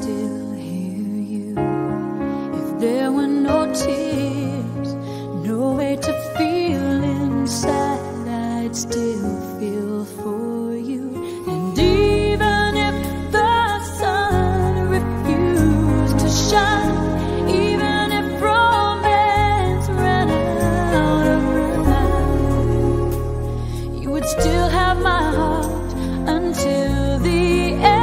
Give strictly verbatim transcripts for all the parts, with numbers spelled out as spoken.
still hear you. If there were no tears, no way to feel inside, I'd still feel for you. And even if the sun refused to shine, even if romance ran out of rhyme, you would still have my heart until the end.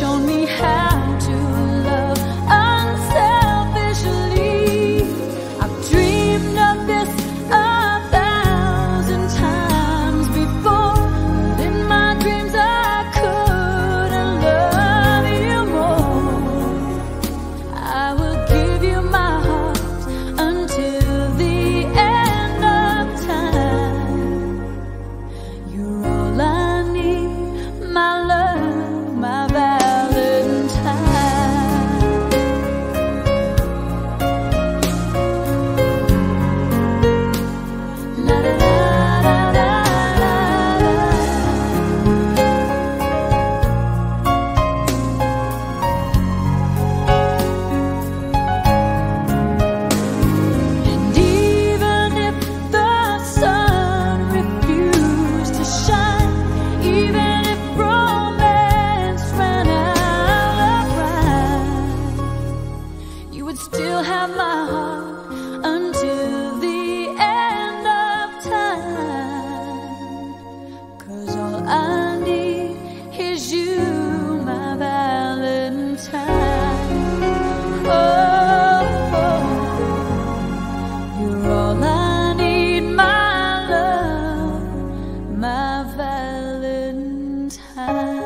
Shown me how to love unselfishly. I've dreamed of this a thousand times before, but in my dreams I couldn't love you more. I will give you my heart until the end of time. You're all I need, my love, my valentine. Still have my heart until the end of time, 'cause all I need is you, my valentine. Oh, oh, you're all I need, my love, my valentine.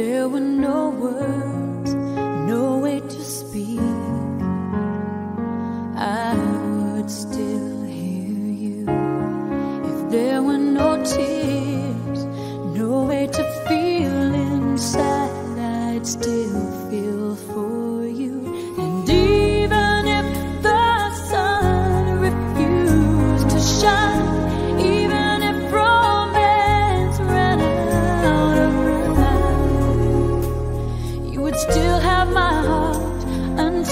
There were no words, no way to speak, I would still hear you. If there were no tears, no way to feel inside, I'd still feel for you. And even if the sun refused to shine, even if romance ran out of rhyme, still have my heart until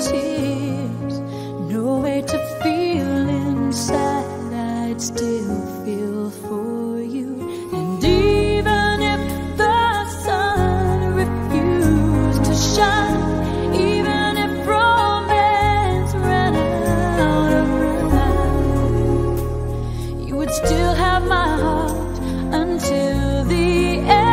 tears, no way to feel inside, I'd still feel for you. And even if the sun refused to shine, even if romance ran out of rhyme, you would still have my heart until the end.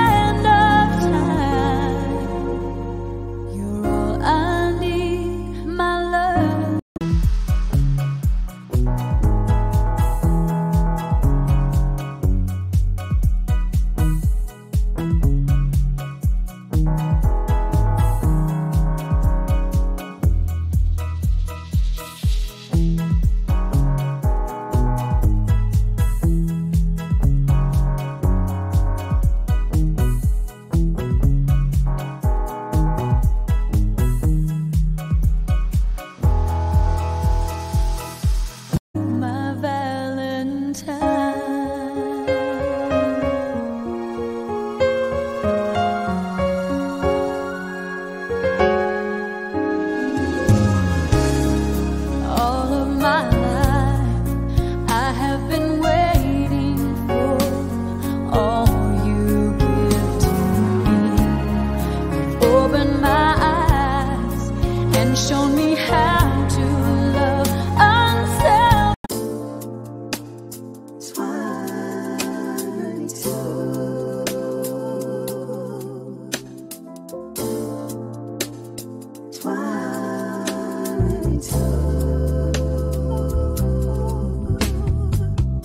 Shown me how to love unself. twenty-two, twenty-two.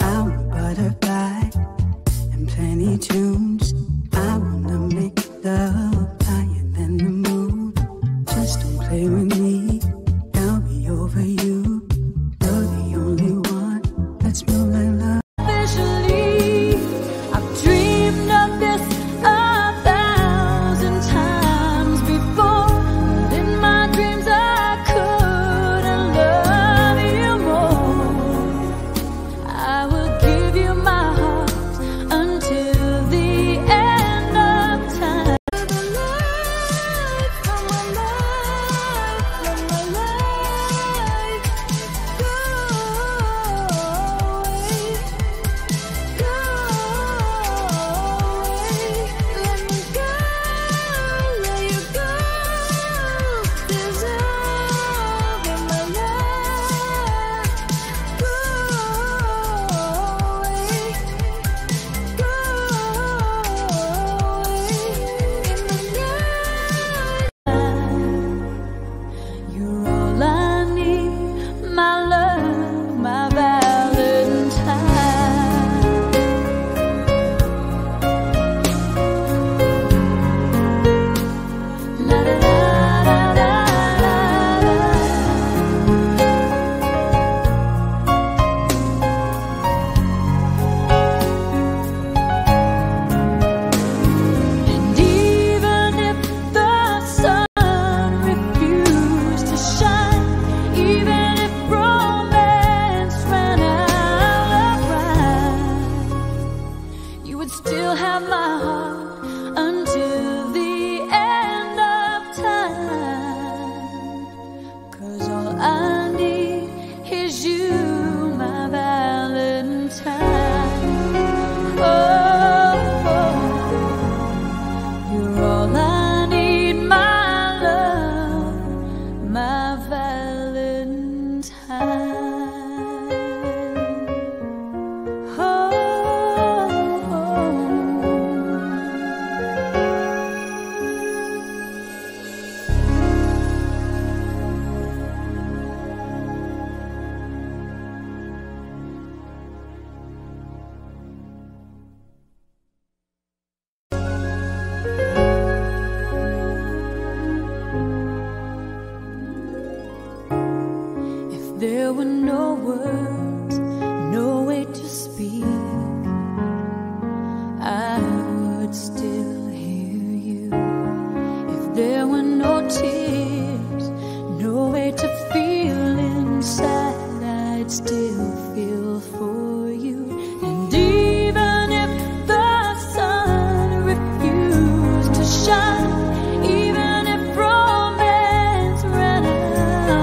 I'm a butterfly and plenty tunes. I wanna make love higher than the moon. Just don't play with me. Still have my heart until the end of time, 'cause all I need is you, my Valentine. Oh, oh, you're all I need, my love, my Valentine. There were no words, no way to speak, I would still hear you. If there were no tears, no way to feel inside, I'd still feel for you. And even if the sun refused to shine, even if romance ran out,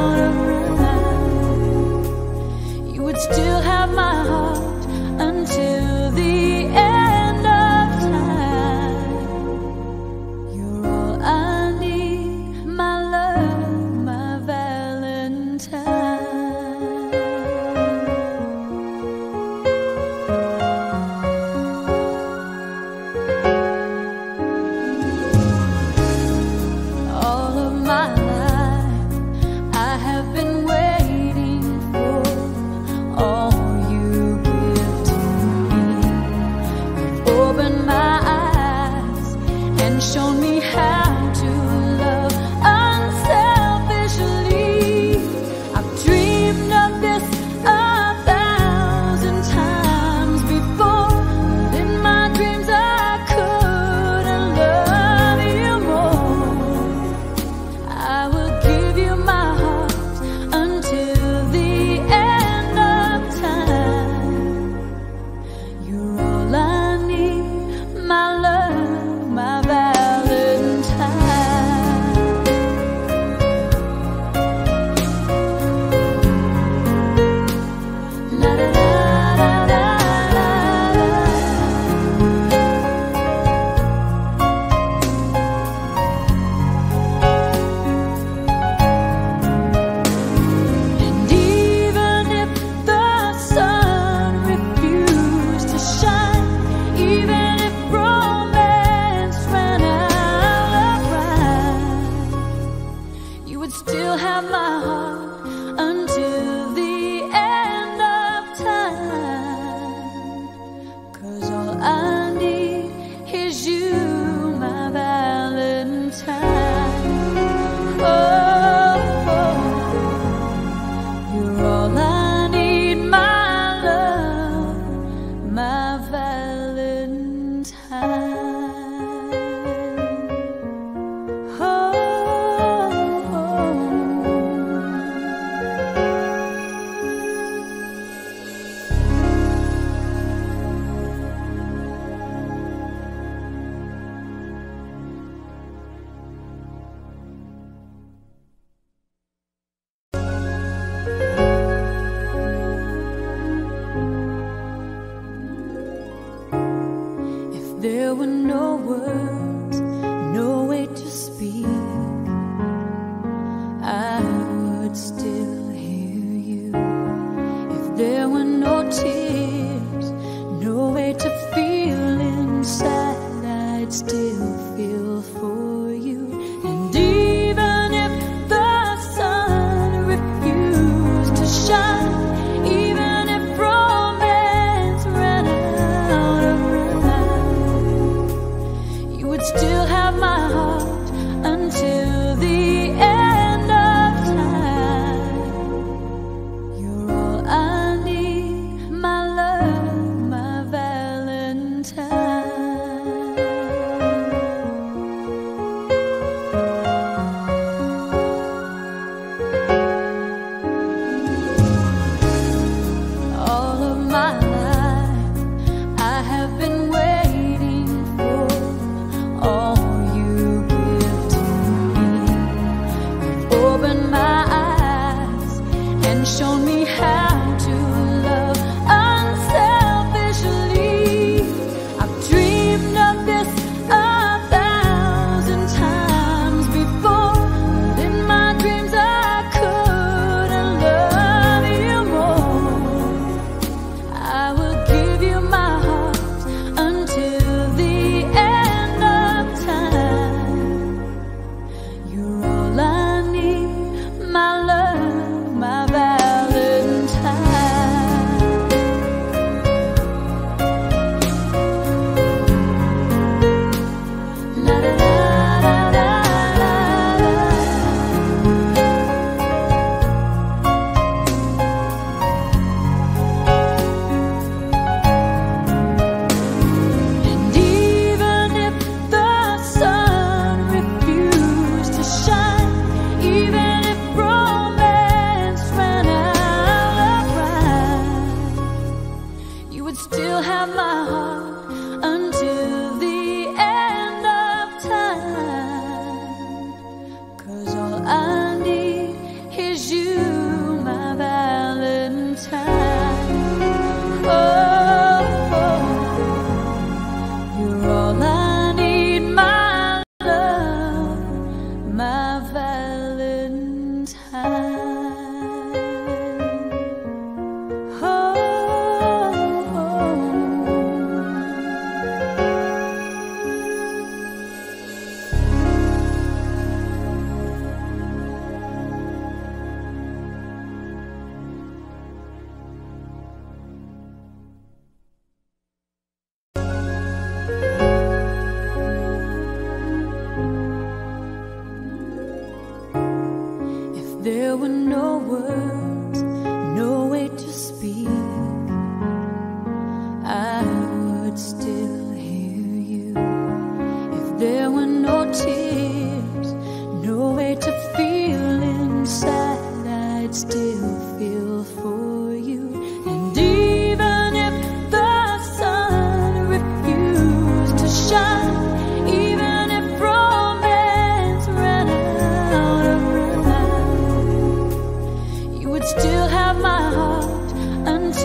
would still have my heart until the end of time. 'Cause all I need is you, my Valentine. Oh, oh, you're all I need, my love, my Valentine. There were no words, no way to speak, I would still hear you. If there were no tears, no way to feel inside, I'd still feel for you. And even if the sun refused to shine, even still have my heart until the end of time. You're all I need, my love, my Valentine. All of my life I have been shown me how to love unselfishly. I've dreamed of this a thousand times before, but in my dreams I couldn't love you more. I will give you my heart until the end of time. You're all I need, my love, my value. Still have my heart until the end of time. 'Cause all I need is you, my Valentine. Oh, oh, you're all I need, my love, my Valentine. There were no words, no way to speak, I would still hear you. If there were no tears, no way to feel inside, I'd still feel for you. And even if the sun refused to shine, still have my heart until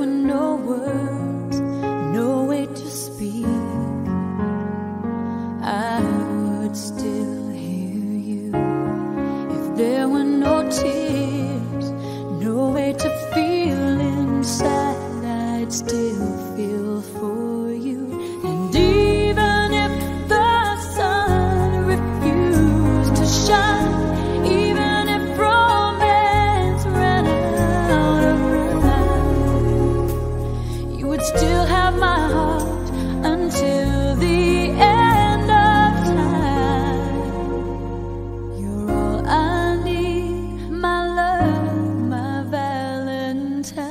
were no words, no way to speak, I would still hear you. If there were no tears, no way to feel inside, I'd still feel for you. And even if the sun refused to shine, even still have my heart until the end of time. You're all I need, my love, my valentine.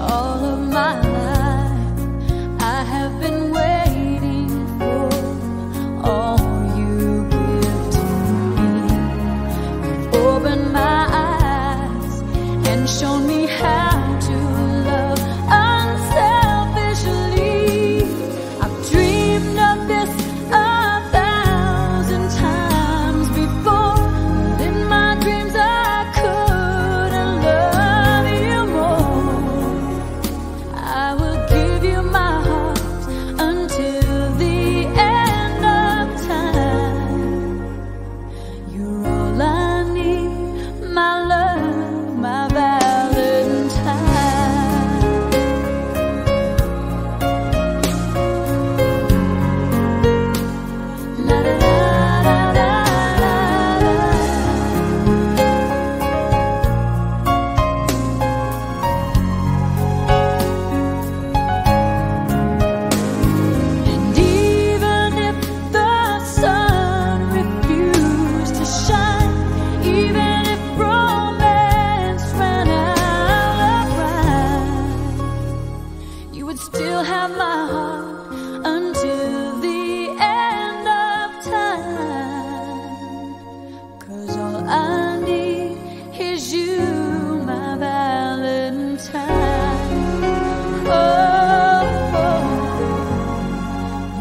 All of my life I have been shown me how to love unselfishly. I've dreamed of this a thousand times before, but in my dreams I couldn't love you more. I will give you my heart until the end of time. You're all I need, my love, my valentine. Still have my heart until the end of time, 'cause all I need is you, my valentine. Oh, oh.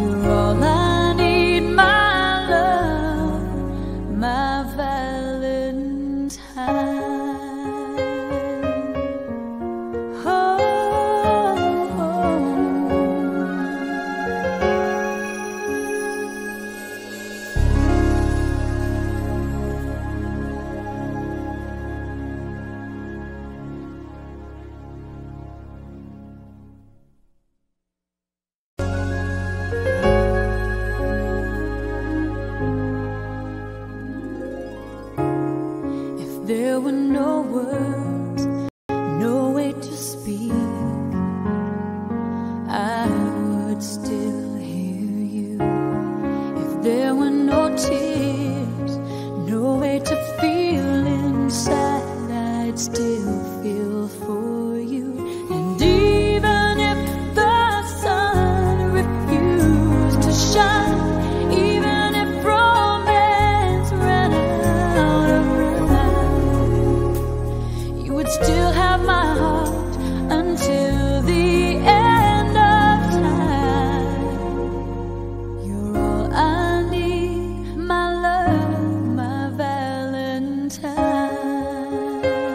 You're all I need, my love, my valentine. There were no words, no way to speak, I would still hear you. If there were no tears, no way to feel inside, I'd still feel for you. And even if the sun refused to shine, still have my heart until the end of time. You're all I need, my love, my valentine.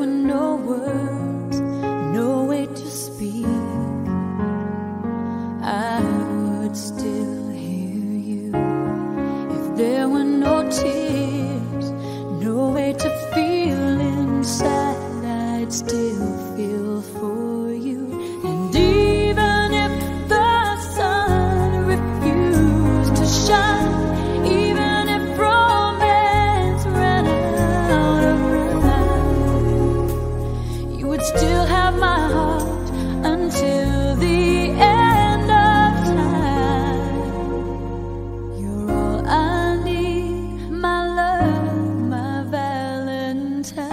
were no words, no way to speak, I would still hear you. If there were no tears, no way to feel inside, I'd still feel for you. And even if the sun refused to shine, even still have my heart until the end of time. You're all I need, my love, my valentine.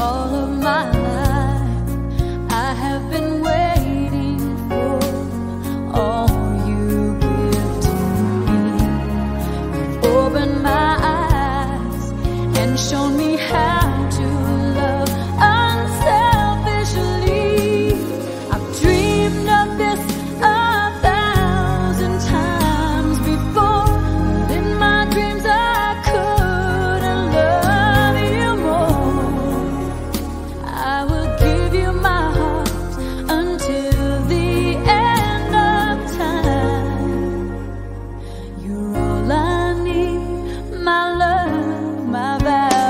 All of my life I have been shown me how to love unselfishly. I've dreamed of this a thousand times before, but in my dreams I couldn't love you more. I will give you my heart until the end of time. You're all I need, my love, my valentine.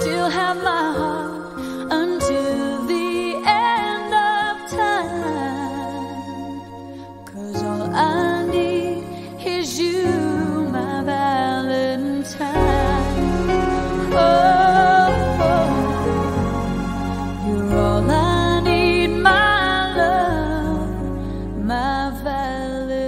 Still have my heart until the end of time, 'cause all I need is you, my valentine. Oh, oh. You're all I need, my love, my valentine.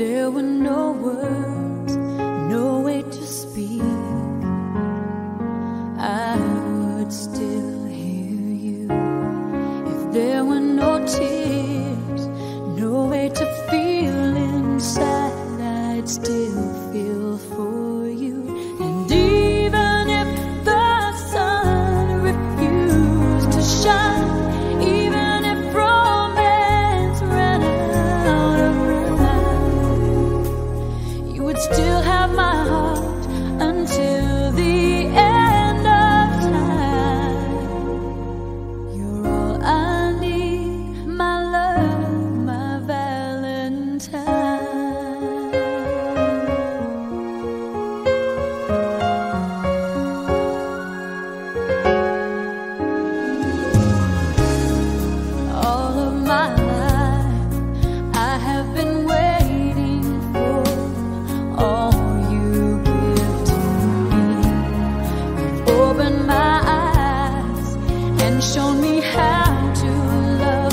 There were no words, no way to speak. I would still hear you. If there were no tears, no way to feel inside, I'd still feel for you. And even if the sun refused to shine, still have my heart until the end of time. You're all I need, my love, my valentine. All of my life I have been waiting. Show me how to love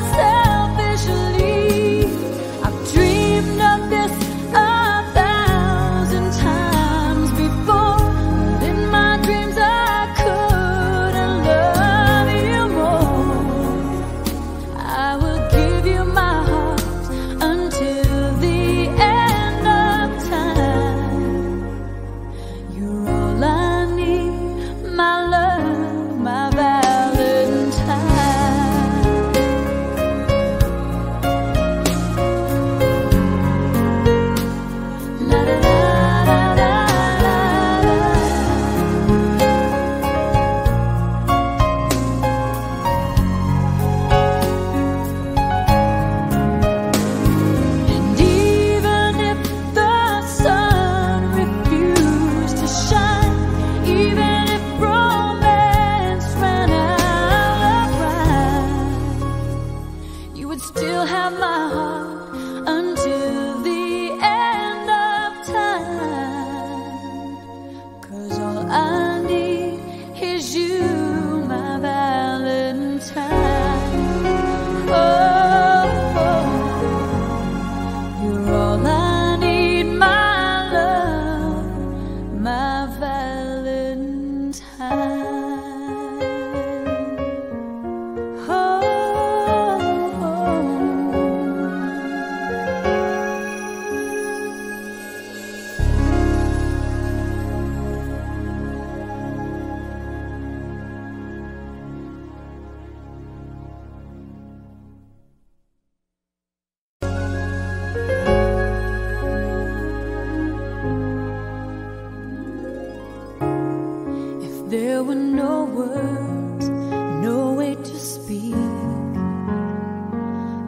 unselfishly. I've dreamed of this a thousand times before, but in my dreams I couldn't love you more. I will give you my heart until the end of time. You're all I need, my love, my valentine. Still have my heart until the end of time. 'Cause all I need is you, my valentine. Oh, oh. You're all I need, my love, my valentine. There were no words, no way to speak.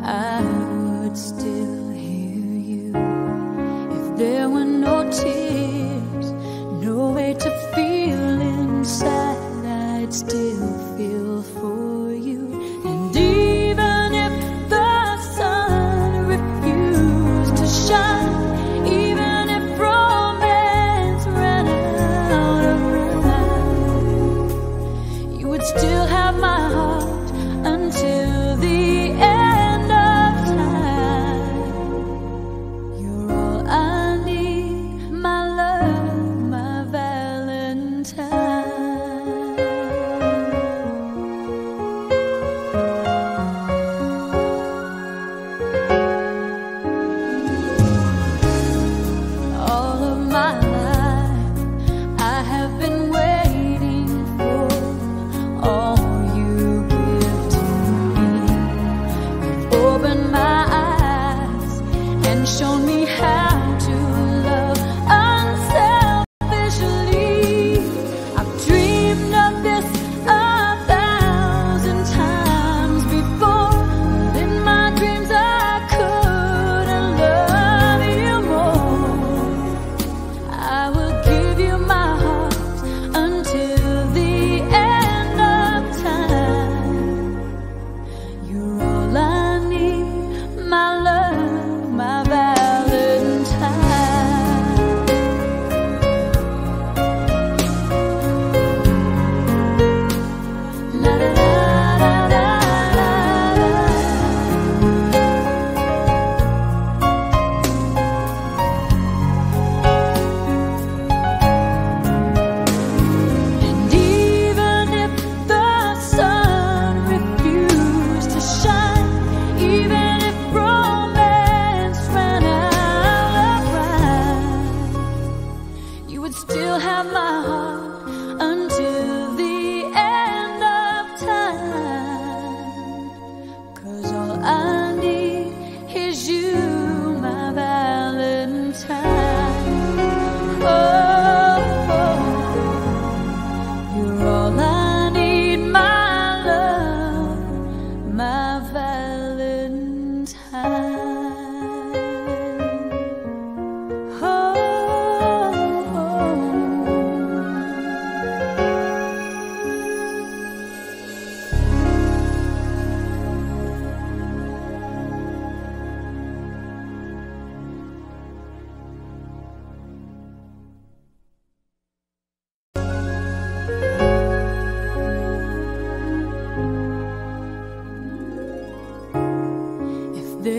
I would still hear you. If there were no tears, no way to feel inside, I'd still feel for you. And even if the sun refused to shine, still have my heart until the end of time. You're all I need, my love, my valentine.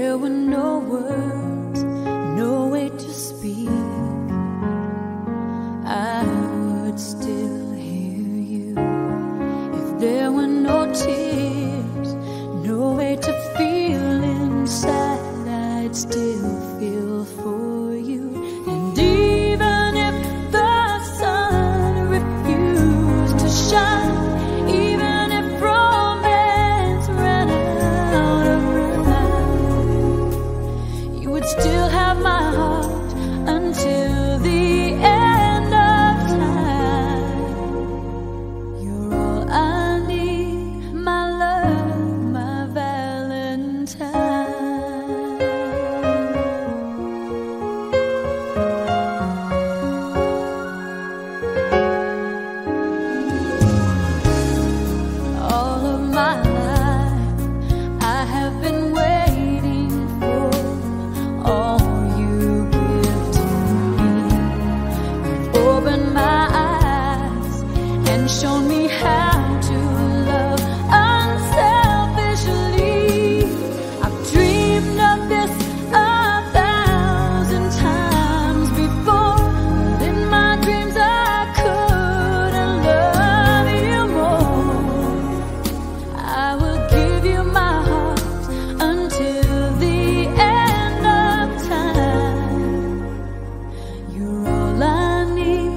There were no words, no way to speak. I would still hear you. If there were no tears, no way to feel inside, I'd still feel for you. And even if the sun refused to shine, still have my heart until the end of time. You're all I need, my love, my valentine. All of my life I have been shown me how to love unselfishly. I've dreamed of this a thousand times before, but in my dreams I couldn't love you more. I will give you my heart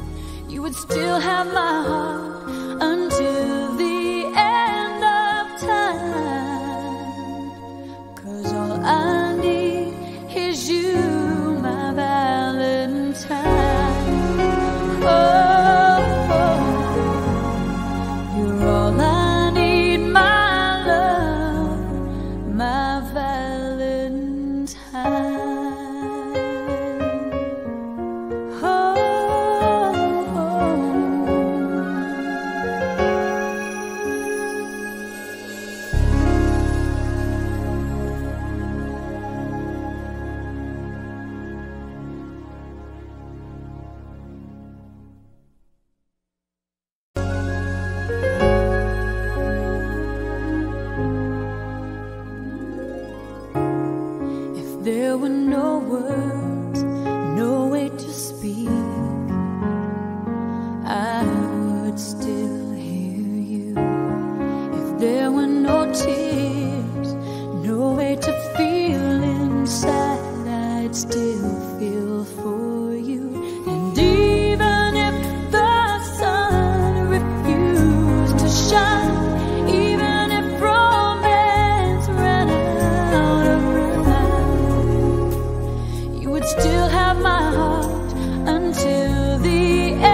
until the end of time. You're all I need, my love, my valentine. Still have my heart until the end of time. 'Cause all I need is you, my valentine. Oh, oh. You're all I need, my love, my valentine. There were no words, no way to speak. I would still hear you. If there were no tears, no way to feel inside, I'd still feel for you. And even if the sun refused to shine, still have my heart until the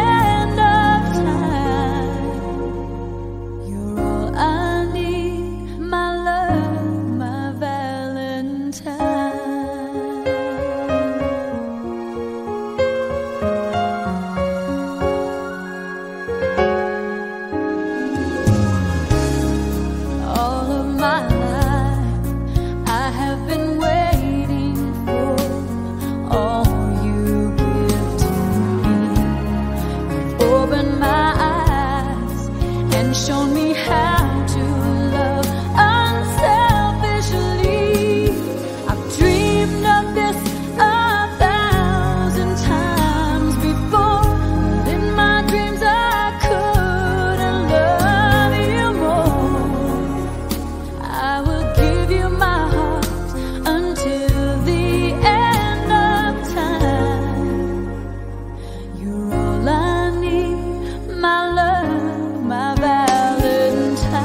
end of time. You're all I need, my love, my valentine. All of my life I have been waiting. Shown me how to love unselfishly. I've dreamed of this a thousand times before, but in my dreams I couldn't love you more. I will give you my heart until the end of time. You're all I need, my love, my valentine.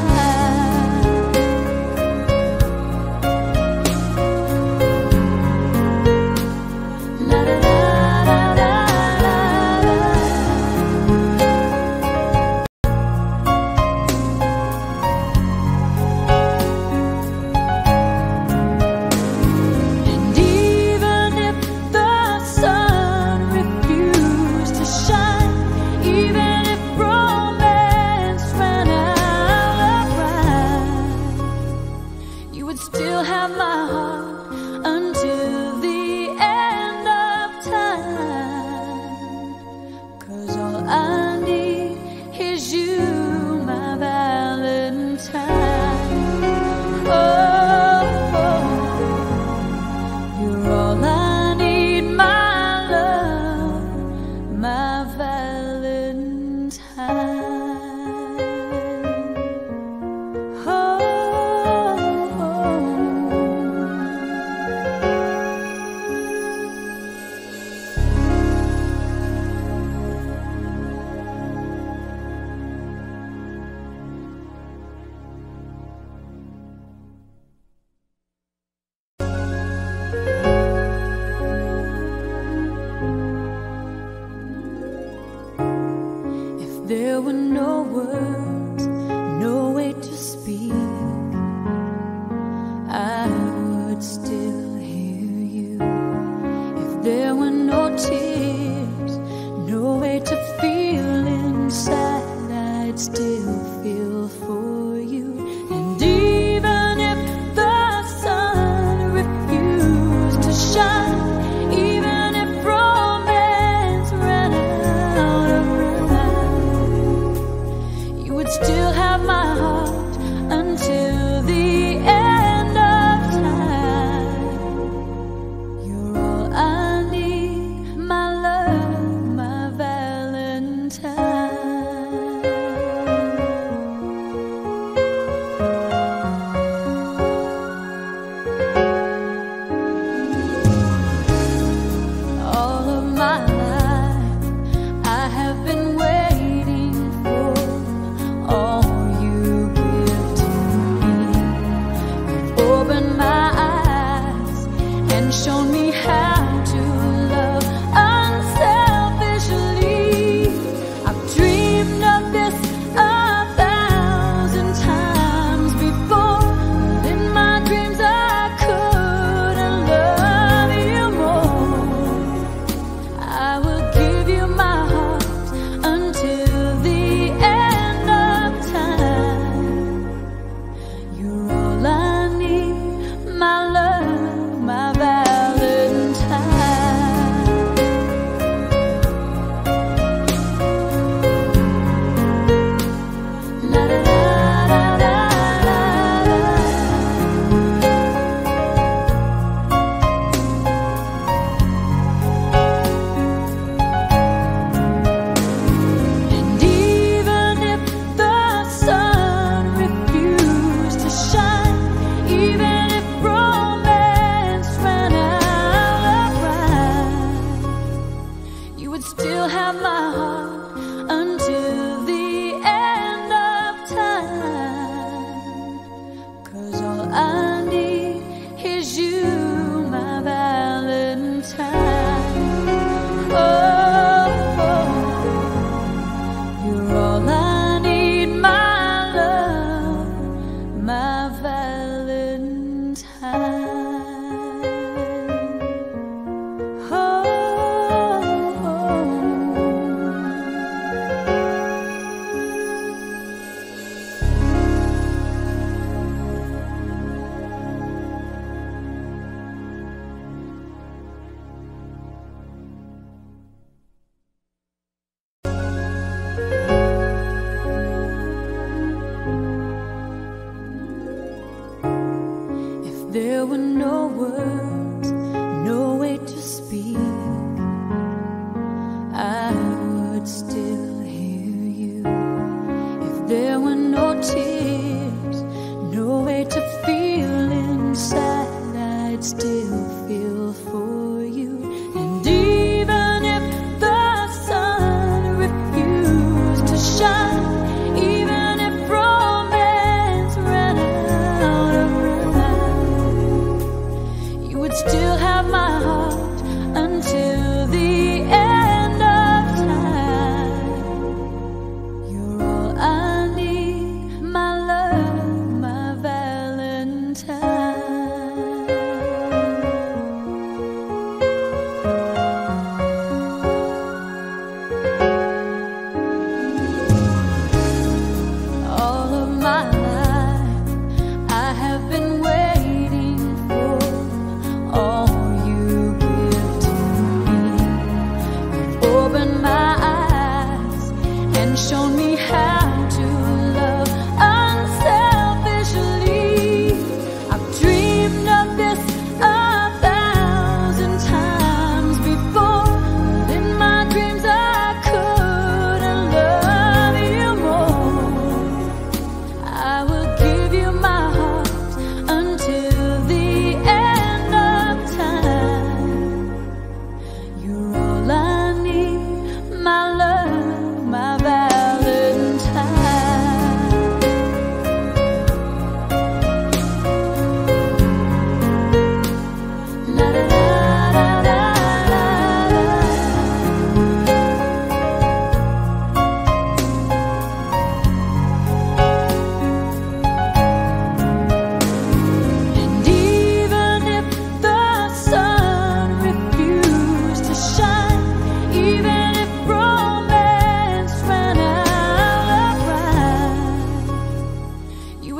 feel for you. And even if the sun refused to shine, even if romance ran out of rhyme, you would still have my heart until the end of time. You're all I need, my love, my Valentine. Shown me how to love unselfishly. I've dreamed of this a thousand times before, but in my dreams I couldn't love you more. I will give you my heart until the end of time. You're all I need, my love, my value. Still have my heart until the end of time. 'Cause all I need is you, my Valentine. Oh, oh. You're all I need, my love, my Valentine. There were no words, no way to speak, I would still hear you. If there were no tears, no way to feel inside, I'd still feel for you. And even if the sun refused to shine, even if romance ran out of rhyme, would still have my heart until the end of time. You're all I need, my love, my Valentine.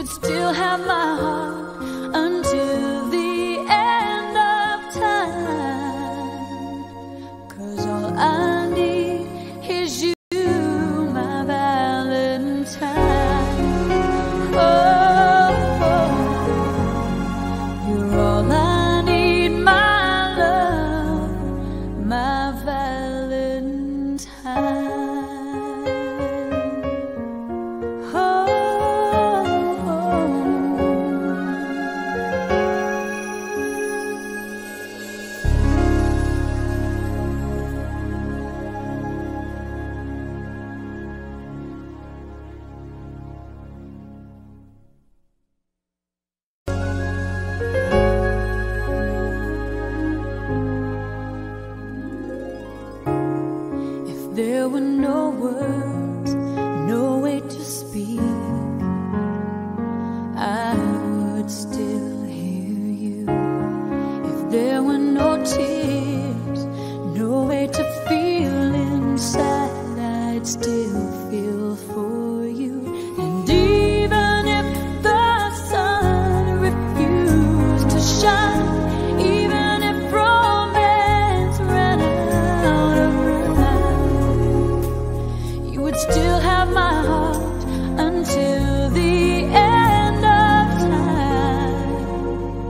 and still have my heart until the end of time. 'Cause all I need is you, my Valentine. Oh, oh, you're all I need, my love, my Valentine. There were no words, no way to speak, I would still hear you. If there were no tears, no way to feel inside, I'd still feel for you. And even if the sun refused to shine, even still have my heart until the end of time. You're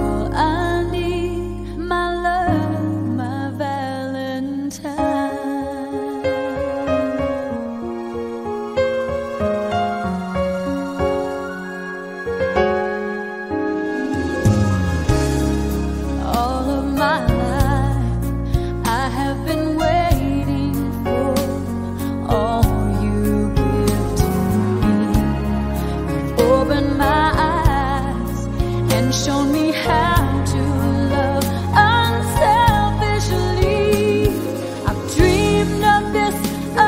all I need, my love, my Valentine. All of my life I have been waiting, show me how to love unselfishly. I've dreamed of this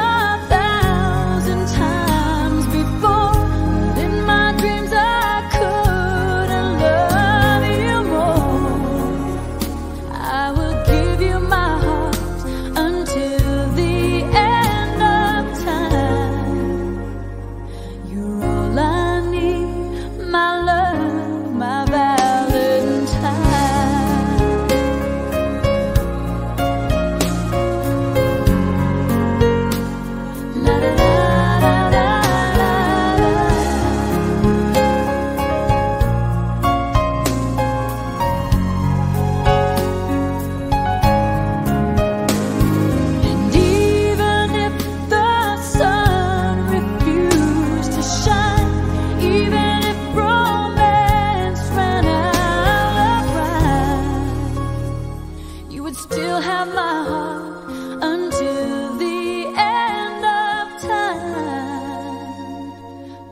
a thousand times before, but in my dreams I couldn't love you more. I will give you my heart until the end of time. You're all I need, my love, my value. Still have my heart until the end of time.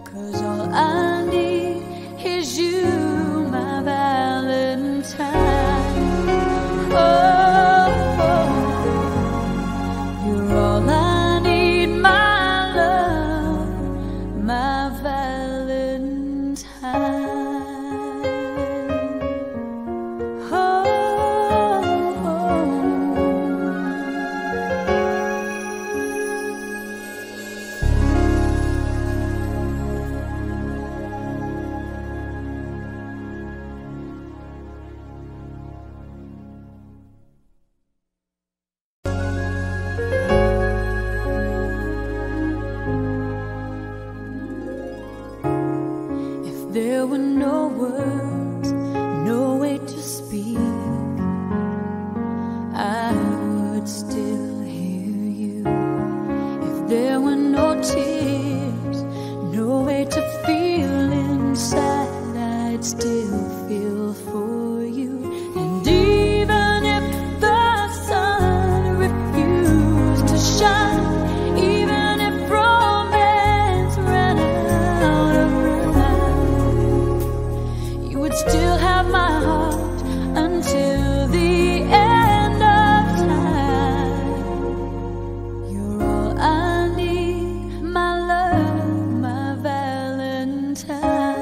'Cause all I need is you, my Valentine. Oh, oh, you're all I need, my love, my Valentine. There were no words, no way to speak, I would still hear you. If there were no tears, no way to feel inside, I'd still feel for you. And even if the sun refused to shine, even if romance ran out of rhyme, you would still have my heart until the end of time. You're all I need, my love, my Valentine.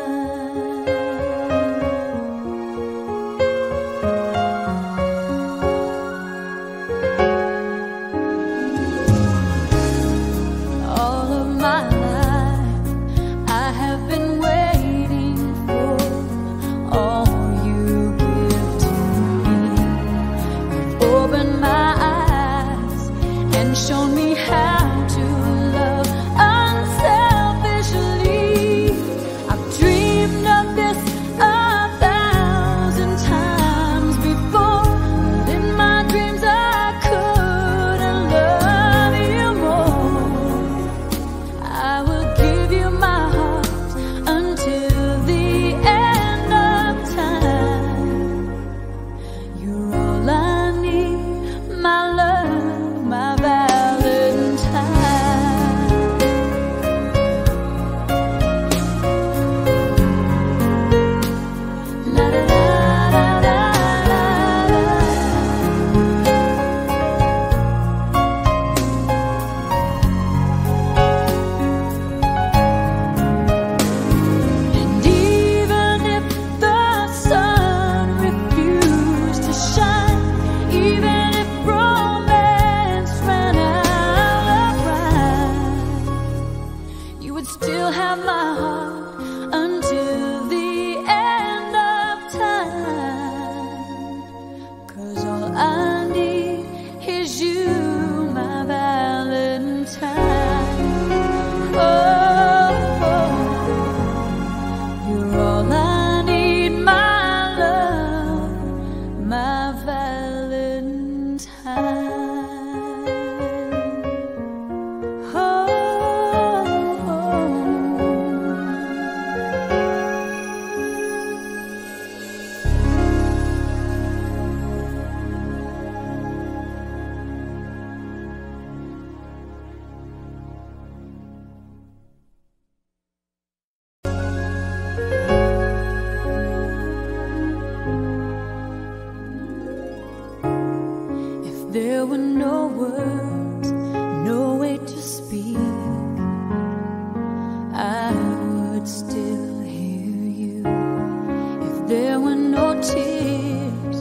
still hear you. If there were no tears,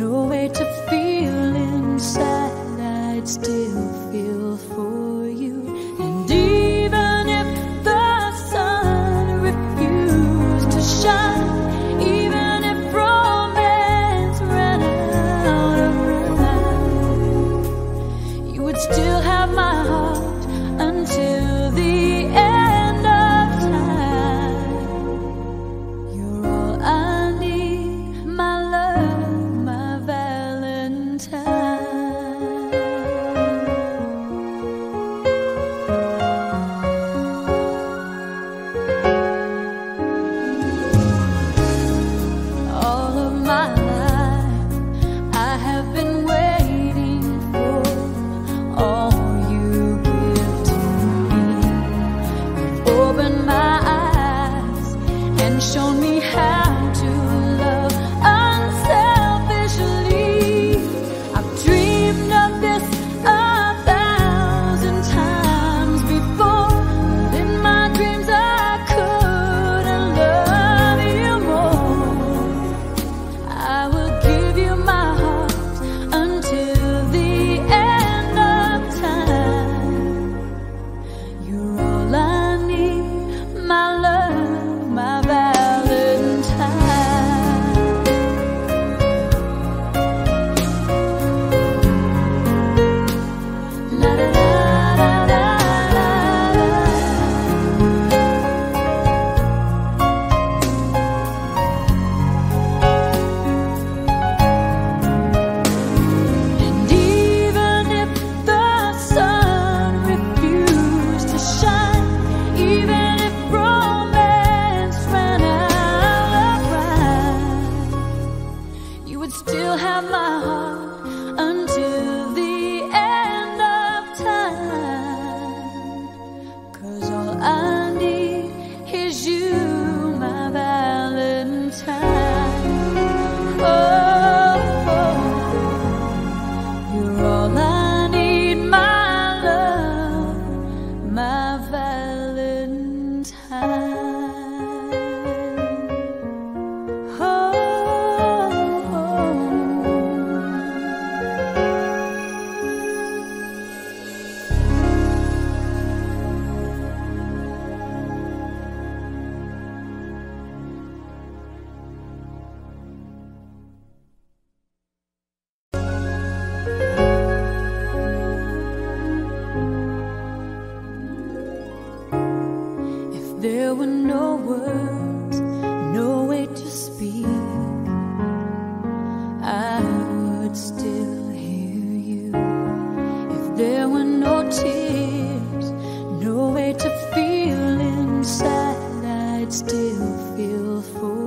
no way to feel inside, I'd still feel for you. And even if the sun refused to shine, even if romance ran out of rhythm, you would still have my heart until the end of time. You're all I need, my love, my valentine. All of my life I have been waiting for all shown me how to love unselfishly. I've dreamed of this a thousand times before, but in my dreams I couldn't love you more. I will give you my heart until the end of time. You're all I need, my love, my valentine. Still have my heart until the end of time. 'Cause all I need is you, my valentine. Oh, oh. You're all I need, my love, my valentine. There were no words, no way to speak. I would still hear you. If there were no tears, no way to feel inside, I'd still feel for you.